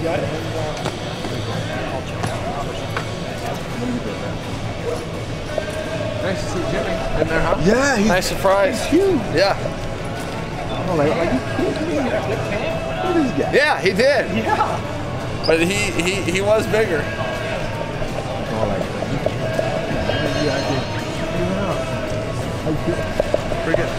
You got it? Nice to see Jimmy in there, huh? Yeah, he's nice surprise. He's huge. Yeah. Oh, like he yeah, he did. Yeah. But he was bigger. Oh, like pretty good.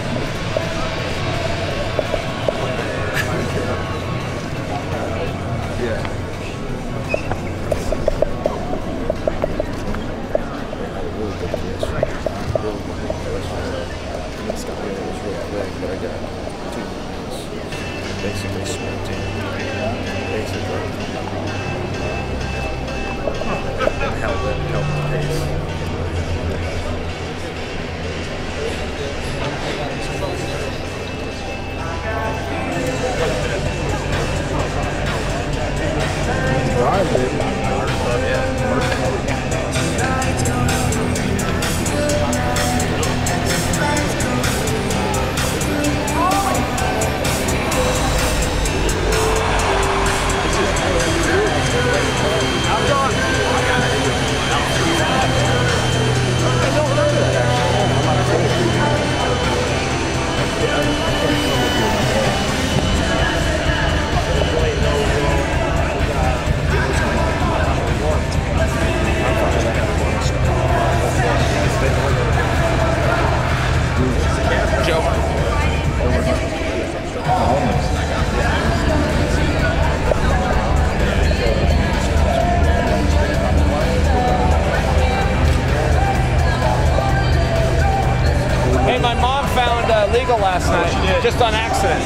Last night, just on accident.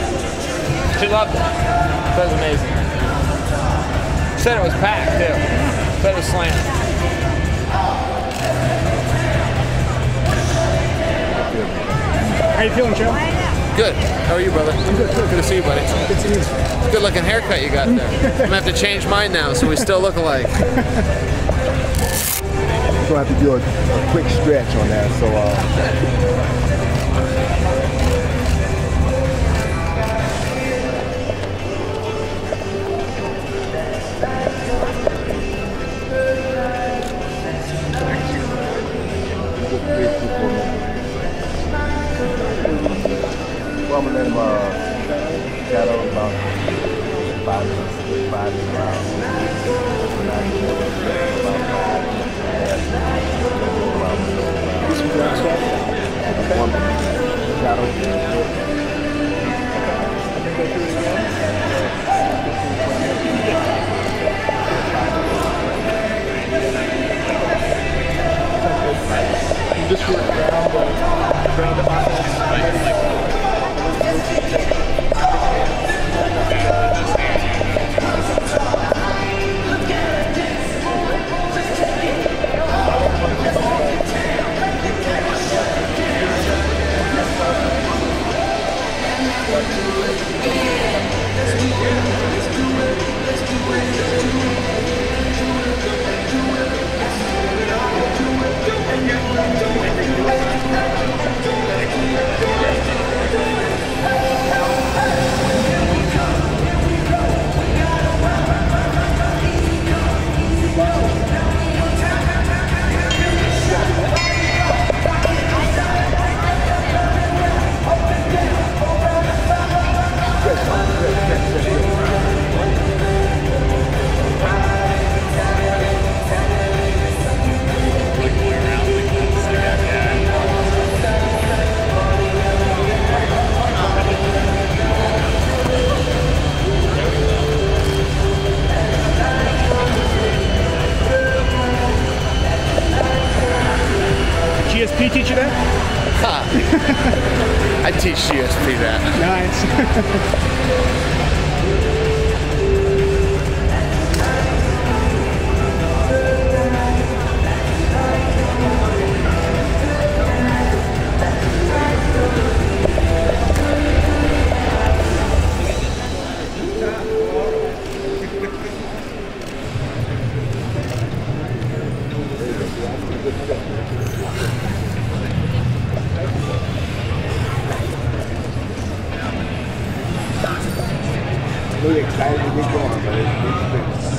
She loved it. That was amazing. Said it was packed too. Said it was slammed. How you feeling, Joe? Good. How are you, brother? I'm good. Good to see you, buddy. Good to see you. Good looking haircut you got there. I'm gonna have to change mine now so we still look alike. I'm gonna have to do a quick stretch on that. So.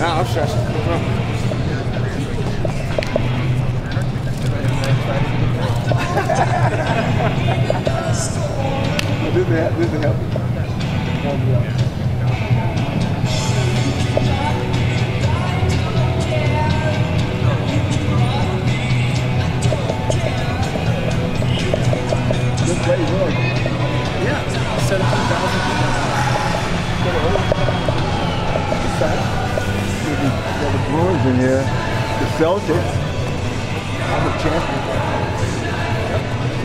Nah, I'm stressed. This will help you. Yeah, set up 7,000. The Brewers in here, the Celtics. I'm a champion.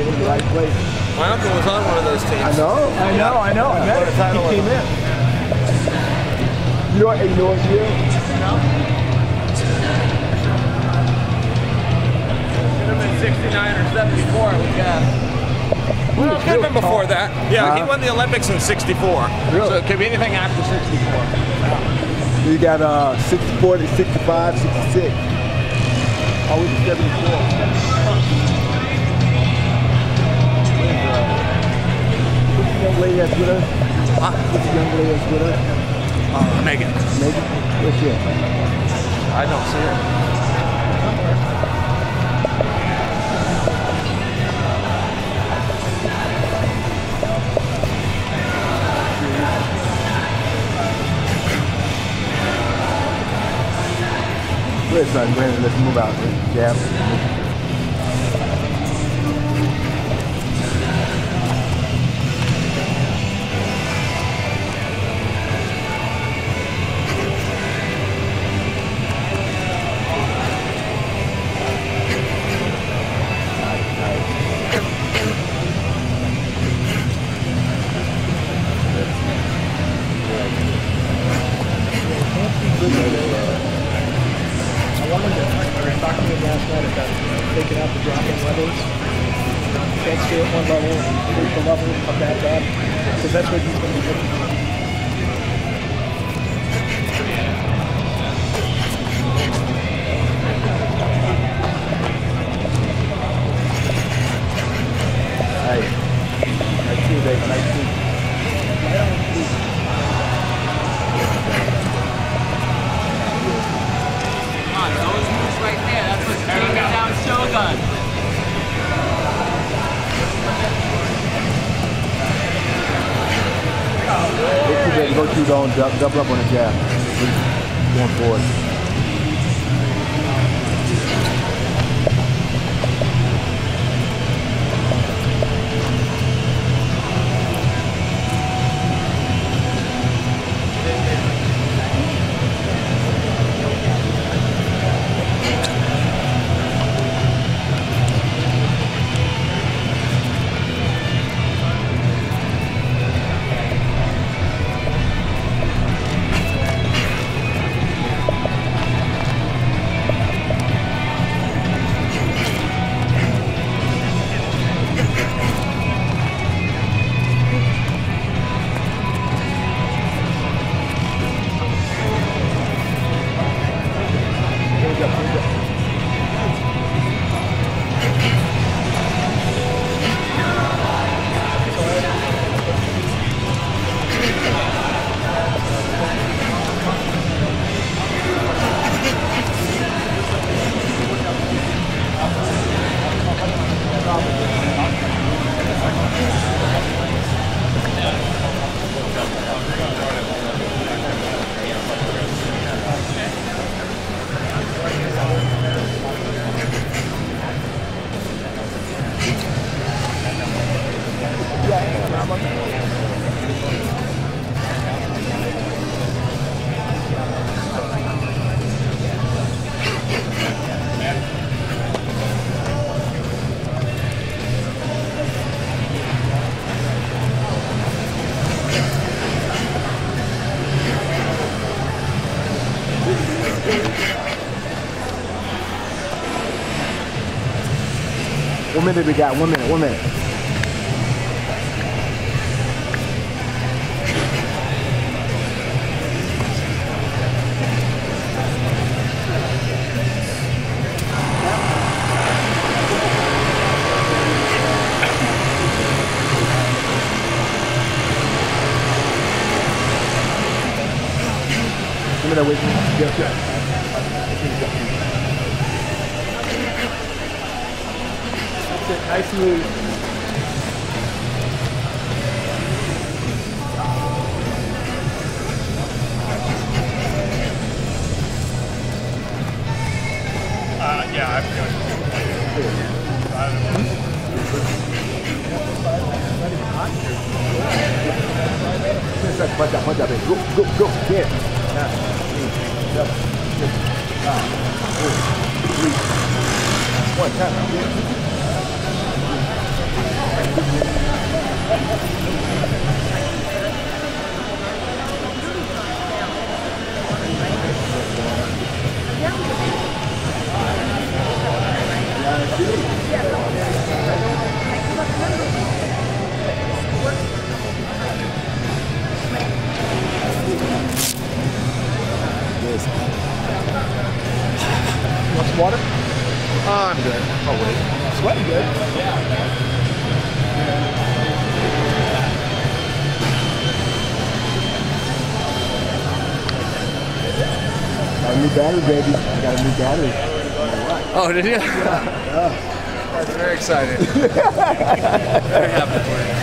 In the right place. My uncle was on one of those teams. I know. I met him. He came in. You know what ignores you? No. It would have been 69 or 74, we got. Well, it could have been before that. Yeah, he won the Olympics in 64. Really? So it could be anything after 64. You got 64 to 65, 66. I was 74. What's the young lady that's with us? What's the young lady that's with us? Megan. Megan? What's she? I don't see her. Wait, son, go ahead and let's move out. Jab. Taking out the dropping levels. Can't stay at one level, reach the level of that job. So that's what he's going to be doing. Alright. Nice to you, Dave. Nice to you. Come on, those moves right there. That's what's taking down Shogun. Go to the double up on the jab. Going forward. Minute we got, 1 minute, 1 minute. Give me better with me. That's it. Nice move. Yeah, I forgot. Go, get. Yes. You want some water? I'm good. Oh wait. Sweating good? Yeah. Got a new battery, baby. I got a new battery. Oh, did you? Yeah. That's very exciting. Very happy for you.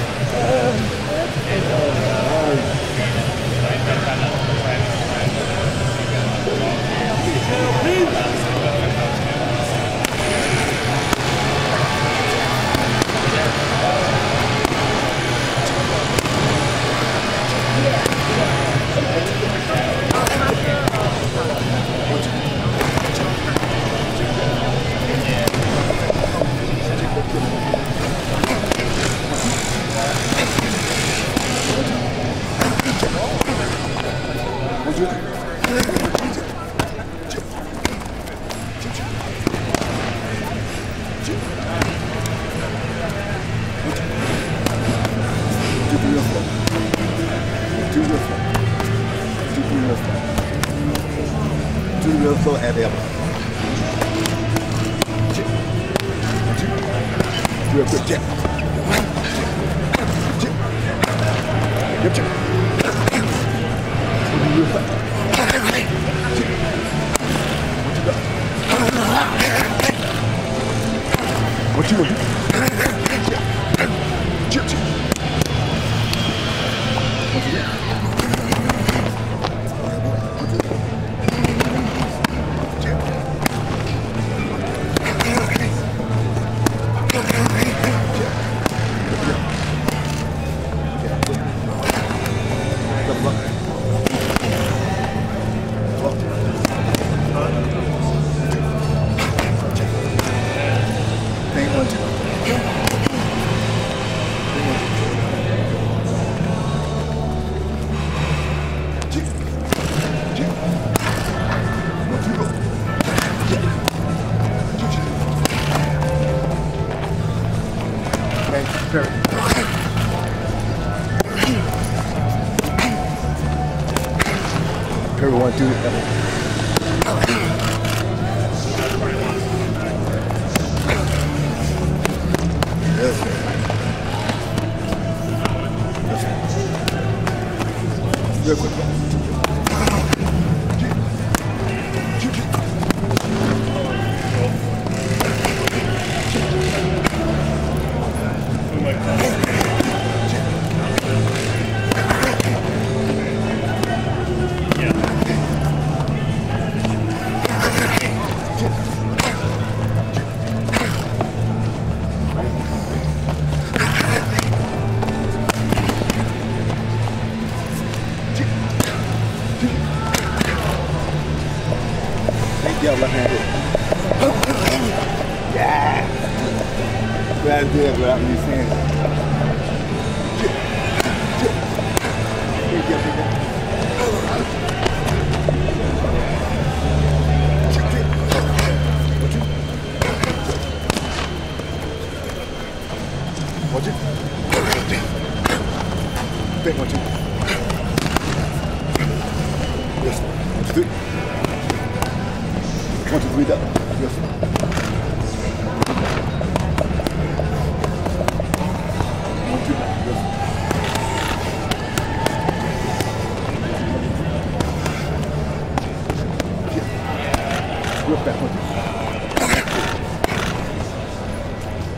whip that hook.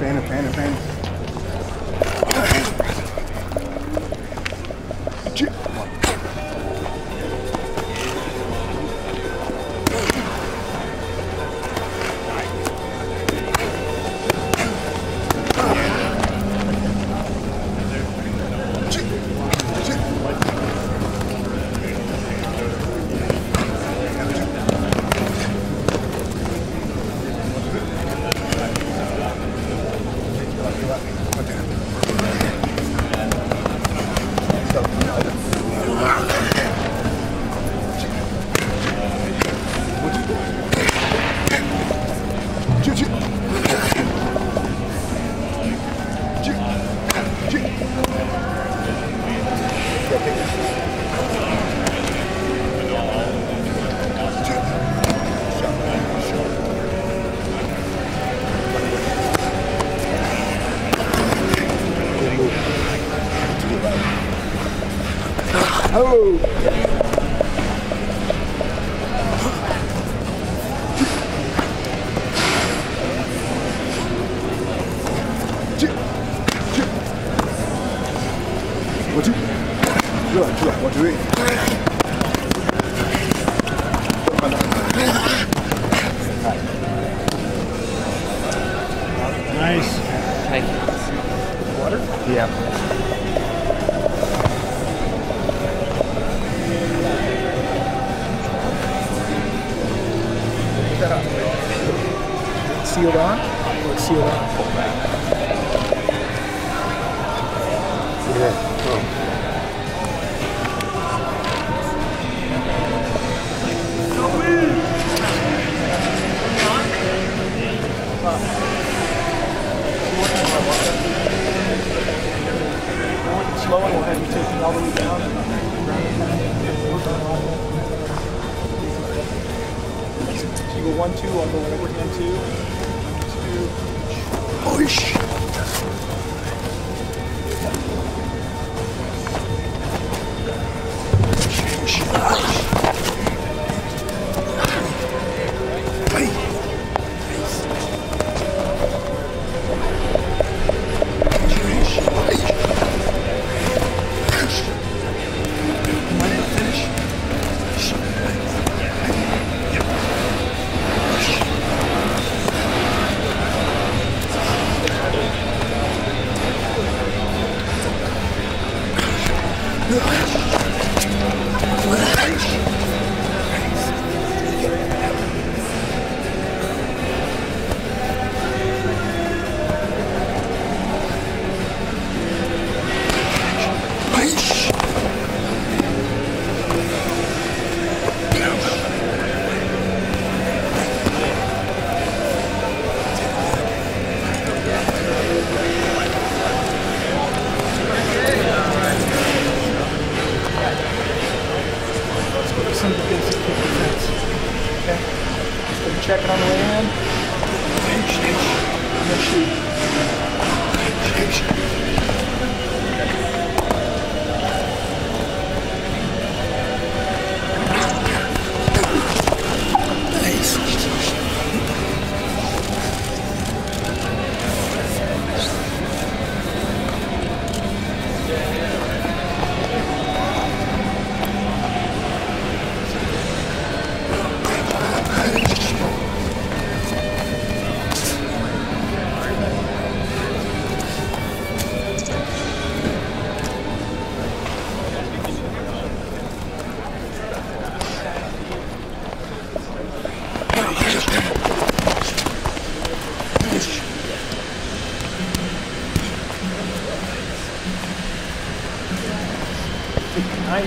Fan him, fan him, fan him.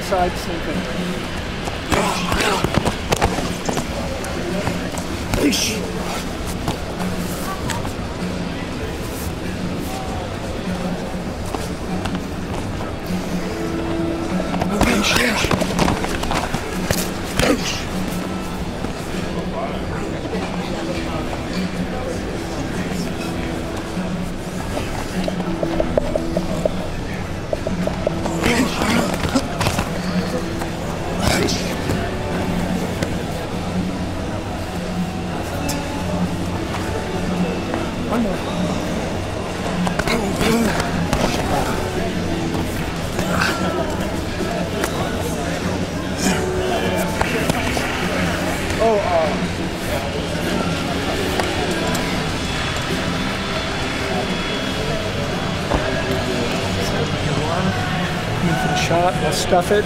Side, same thing. shot, we'll stuff it.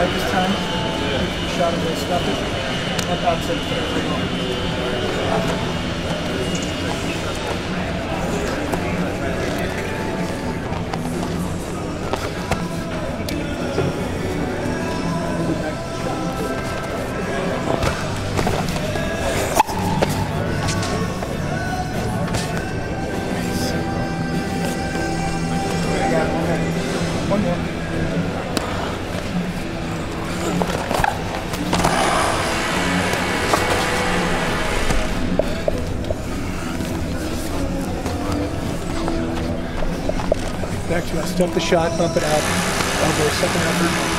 This time, shot and stuff it, and that's it for everyone. I got one more. Back to it. Stuff the shot, bump it out. I'll do a second effort.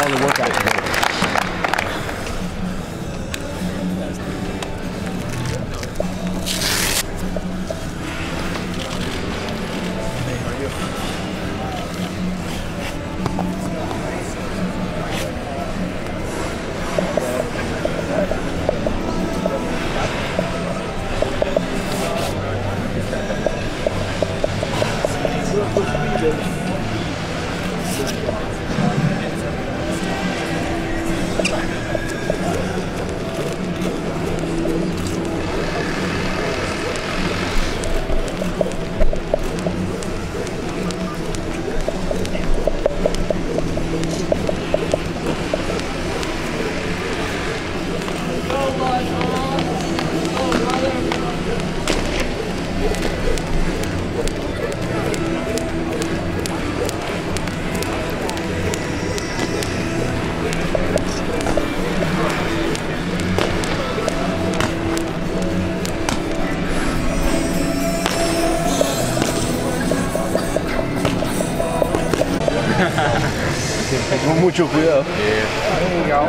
All the workout Con mucho cuidado. Yeah. There you go.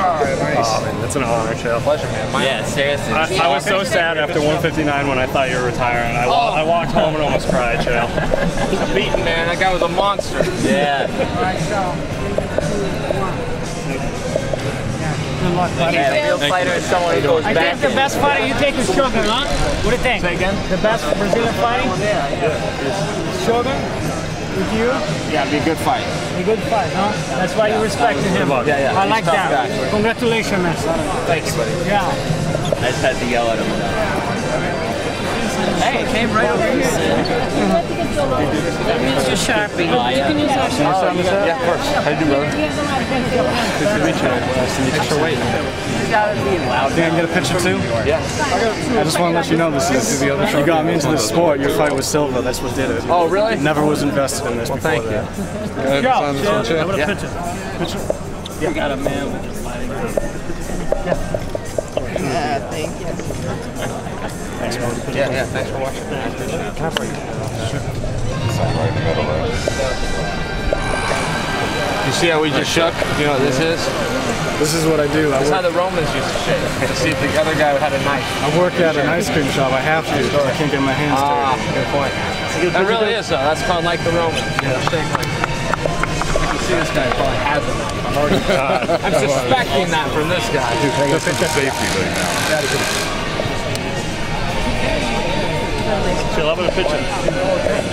Alright, nice. Oh, man, that's an honor, Chael. Pleasure, man. Yeah, seriously. I was so sad after 159 when I thought you were retiring. I walked home and almost cried, Chael. Beaten, man. That guy was a monster. Yeah. Alright, so. Good luck, buddy. Yeah, real fighter is someone who goes back. I think the best fighter you think is Shogun, huh? What do you think? Say again? The best Brazilian fighting? Yeah. Shogun? With you? Yeah, it'd be a good fight. A good fight, huh? That's why you respected him. Yeah, yeah. I like that. Guy. Congratulations, man. Thanks, buddy. Yeah. I just had to yell at him. Hey, it came right over here. That means your Sharpie. You can use our Sharpie. Yeah, of course. How do you do, brother? Good to meet you. Nice to meet you. Extra weight. Yeah, you get a picture too? Yeah. I just want to let you know you got me into this sport. Your fight with Silva, that's what did it. Oh, really? Never was invested in this before that. Well, thank you. Good job. I want a picture. Picture? You got a man with his lighting. Yeah. Thank you. Thanks, yeah, thanks for watching. Can I break it? Sure. Right in the middle there. You see how we just shook? You know what this is? This is what I do. That's how the Romans used to shake to see if the other guy had a knife. I work at an ice cream shop. I have to. I can't get my hands dirty. Ah, good point. That really is though. That's called like the Romans. Yeah. Shake like this. You can see this guy probably has a knife. I'm already. I'm suspecting that from this guy. Dude, hang up some safety right now. That is. Chill. I'm gonna pitch it.